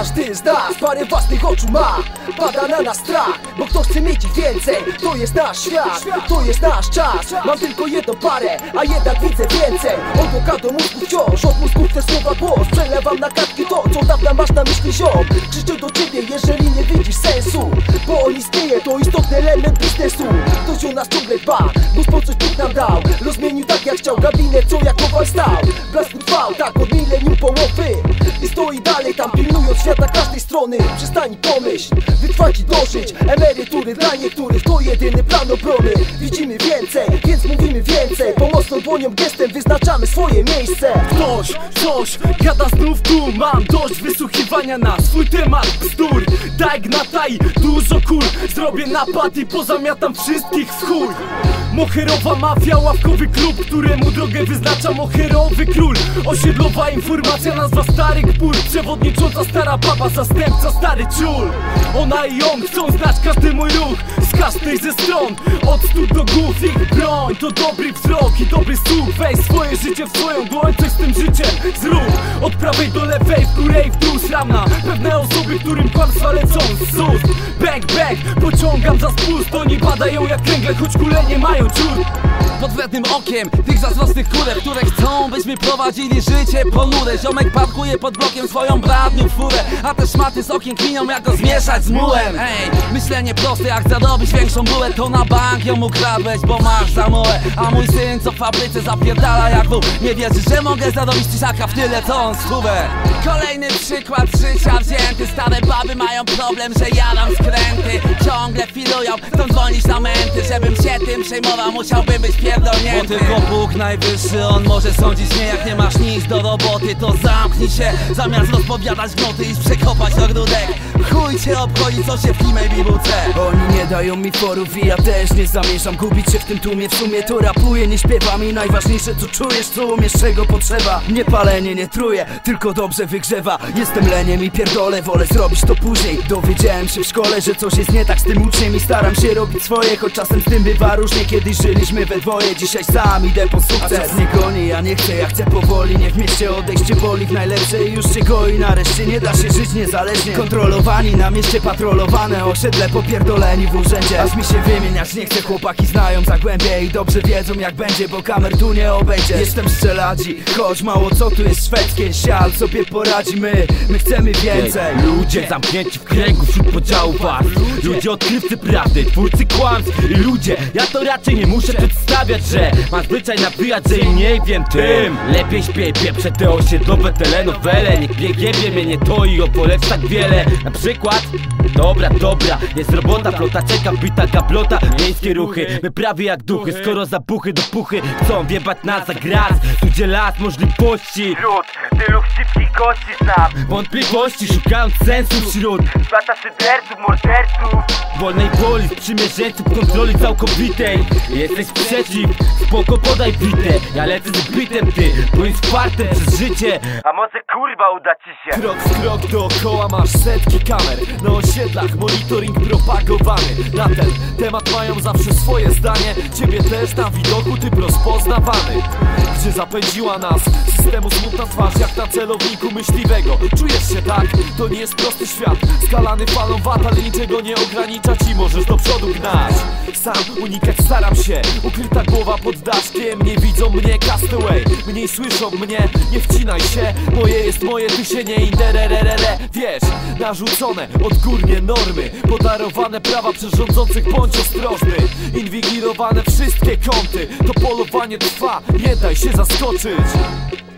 Każdy z nas parę własnych oczu ma. Pada na nas strach, bo kto chce mieć ich więcej. To jest nasz świat, to jest nasz czas. Mam tylko jedną parę, a jednak widzę więcej. Od boka do mózgu wciąż, od mózgu te słowa głos. Przelewam na kartki to, co dawna masz na myśli ziom. Krzyczę do ciebie, jeżeli nie widzisz sensu, bo on istnieje, to istotny element biznesu. Ktoś o nas ciągle dba, bo po coś Bóg nam dał. Rozmienił tak jak chciał gabinet, co jak kowal stał. Blask trwał, tak od milenium połowy i stoi dalej tam, pilnując świata każdej strony. Przestań pomyśl, wytrwać i dożyć. Emerytury dla niektórych to jedyny plan obrony. Widzimy więcej, więc mówimy więcej. Pomocną dłonią, gestem wyznaczamy swoje miejsce. Ktoś, coś, gada znów tu. Mam dość wysłuchiwania na swój temat bzdur. Daj gnata i dużo kul. Zrobię napad i pozamiatam wszystkich w chuj. Moherowa mafia, ławkowy klub, któremu drogę wyznacza moherowy król. Osiedlowa informacja, nazwa starych pól. Przewodnicząca stara baba, zastępca stary ciul. Ona i on chcą znać każdy mój ruch, z każdej ze stron, od stóp do głów. Ich broń to dobry wzrok i dobry słuch. Weź swoje życie w swoją dłoń, coś z tym życiem zrób. Od prawej do lewej, w górę i w dół. Sram na pewne osoby, którym kłamstwa lecą z ust. Bang, bang, pociągam za spust. Oni badają jak kręgle, choć kule nie mają. Pod wrednym okiem tych zazdrosnych kurek, które chcą, byśmy prowadzili życie ponure. Ziomek parkuje pod blokiem swoją bradnią furę, a te szmaty z okien klinią jak go zmieszać z mułem. Ej, myślenie proste, jak zarobić większą bułę, to na bank ją ukradłeś, bo masz za mołę. A mój syn co w fabryce zapierdala jak wół, nie wierzy, że mogę zarobić tysiaka w tyle co on schówę. Kolejny przykład życia wzięty. Stare baby mają problem, że jaram skręty. Ciągle filują, chcą dzwonić na męty. Żebym się tym przejmował, musiałbym być pierdolnięty. Bo tylko Bóg najwyższy, on może sądzić mnie. Jak nie masz nic do roboty, to zamknij się, zamiast rozpowiadać gnoty i przekopać ogródek. Chuj cię obchodzi, co się w kimej bibuce. Oni nie dają mi forów i ja też nie zamierzam gubić się w tym tłumie. W sumie to rapuję, nie śpiewam i najważniejsze co czujesz, co umiesz, czego potrzeba. Nie palenie, nie truje, tylko dobrze wygrzewa. Jestem leniem i pierdolę, wolę zrobić to później. Dowiedziałem się w szkole, że coś jest nie tak z tym uczniem i staram się robić swoje, choć czasem z tym bywa różnie. Kiedyś żyliśmy we dwoje, dzisiaj sam idę po sukces. A czas nie goni, ja nie chcę, ja chcę powoli. Niech mnie się odejście boli, najlepsze już się goi. Nareszcie nie da się żyć niezależnie. Kontrolowani, na mieście patrolowane osiedle, popierdoleni w urzędzie. Aż mi się wymieniać nie chcę, chłopaki znają zagłębie i dobrze wiedzą jak będzie, bo kamer tu nie obejdzie. Jestem z Czeladzi, choć mało co tu jest szwedzkie. Sial sobie poradzi, my chcemy więcej. Ludzie zamknięci w kręgu wśród podziału warstw. Ludzie odkrywcy prawdy, twórcy kłamstw. I ludzie, ja to raczej nie muszę przedstawiać, że mam zwyczaj nawijać, że im mniej wiem tym lepiej śpię i pieprzę te osiedlowe telenowele. Niech biegiem mnie nie to i opolec tak wiele. Na przykład, dobra, jest robota, flota czeka, bita gablota. Miejskie ruchy, my prawie jak duchy, skoro zabuchy do puchy chcą wjebać nas za graz. Ludzie las możliwości, lud, tylu chciwkich gości znam. Wątpliwości szukając sensu wśród zwłaszcza szyderców, morderców. Wolnej woli, sprzymierzeńców, kontroli całkowitej. Jesteś przeciw, spoko podaj bitę. Ja lecę z bitem, ty, bo jest fartem przez życie. A może kurwa uda ci się. Krok w krok dookoła masz setki kamer. Na osiedlach monitoring propagowany. Na ten temat mają zawsze swoje zdanie. Ciebie też na widoku typ rozpoznawany. Gdzie zapędziła nas systemu smutna twarz, jak na celowniku myśliwego. Czujesz się tak? To nie jest prosty świat. Skalany falą wad, ale niczego nie ogranicza ci. Możesz do przodu gnać. Sam unikać staram się. Ukryta głowa pod daszkiem. Nie widzą mnie castaway. Mniej słyszą mnie. Nie wcinaj się. Moje jest moje, ty się nie interererere. Wiesz, narzucone odgórnie normy. Podarowane prawa przyrządzących, bądź ostrożny. Inwigilowane wszystkie kąty. To polowanie trwa. Nie daj się zaskoczyć.